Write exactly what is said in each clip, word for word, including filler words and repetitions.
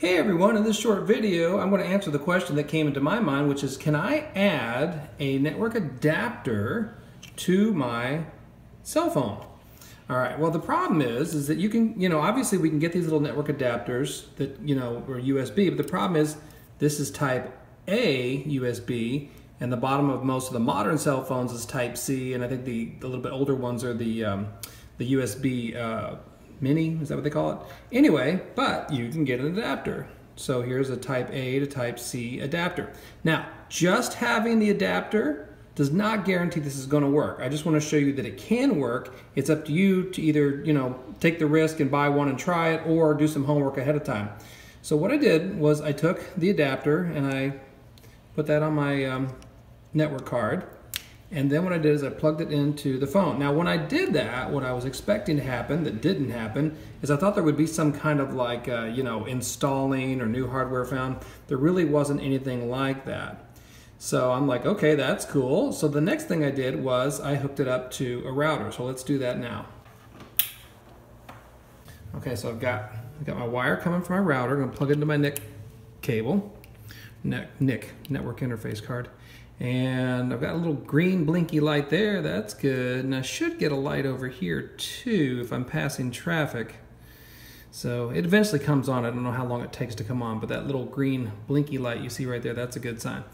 Hey everyone, in this short video I'm going to answer the question that came into my mind, which is, can I add a network adapter to my cell phone? All right, well the problem is is that you can, you know, obviously we can get these little network adapters that, you know, are U S B, but the problem is this is type A U S B and the bottom of most of the modern cell phones is type C, and I think the, the little bit older ones are the, um, the U S B uh, Mini, is that what they call it? Anyway, but you can get an adapter. So here's a type A to type C adapter. Now, just having the adapter does not guarantee this is going to work. I just want to show you that it can work. It's up to you to either, you know, take the risk and buy one and try it, or do some homework ahead of time. So what I did was I took the adapter and I put that on my um, network card. And then what I did is I plugged it into the phone. Now when I did that, what I was expecting to happen that didn't happen is I thought there would be some kind of like, uh, you know, installing or new hardware found. There really wasn't anything like that. So I'm like, okay, that's cool. So the next thing I did was I hooked it up to a router. So let's do that now. Okay, so I've got, I've got my wire coming from my router. I'm gonna plug it into my N I C cable, N I C, network interface card. And I've got a little green blinky light there, that's good. And I should get a light over here too if I'm passing traffic. So it eventually comes on, I don't know how long it takes to come on, but that little green blinky light you see right there, that's a good sign.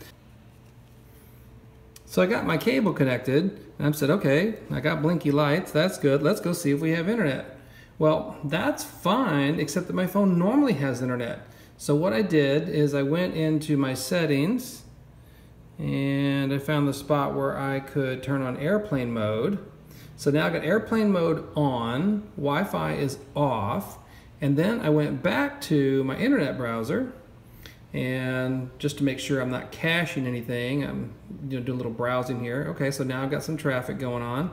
So I got my cable connected and I said, okay, I got blinky lights, that's good, let's go see if we have internet. Well, that's fine, except that my phone normally has internet. So what I did is I went into my settings and I found the spot where I could turn on airplane mode. So now I got airplane mode on, Wi-Fi is off, and then I went back to my internet browser, and just to make sure I'm not caching anything, I'm you know, doing a little browsing here. Okay, so now I've got some traffic going on.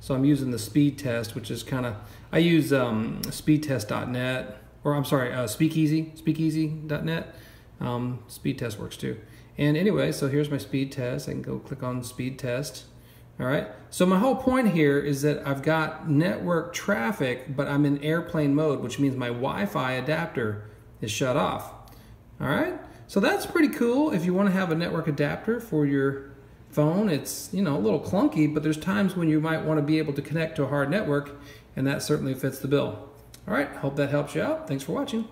So I'm using the speed test, which is kind of, I use um, speed test dot net, or I'm sorry, uh, speakeasy, speakeasy dot net. Um, speed test works too. And anyway, so here's my speed test. I can go click on speed test. All right, so my whole point here is that I've got network traffic, but I'm in airplane mode, which means my Wi-Fi adapter is shut off. All right, so that's pretty cool. If you want to have a network adapter for your phone, it's, you know, a little clunky, but there's times when you might want to be able to connect to a hard network, and that certainly fits the bill. All right, hope that helps you out. Thanks for watching.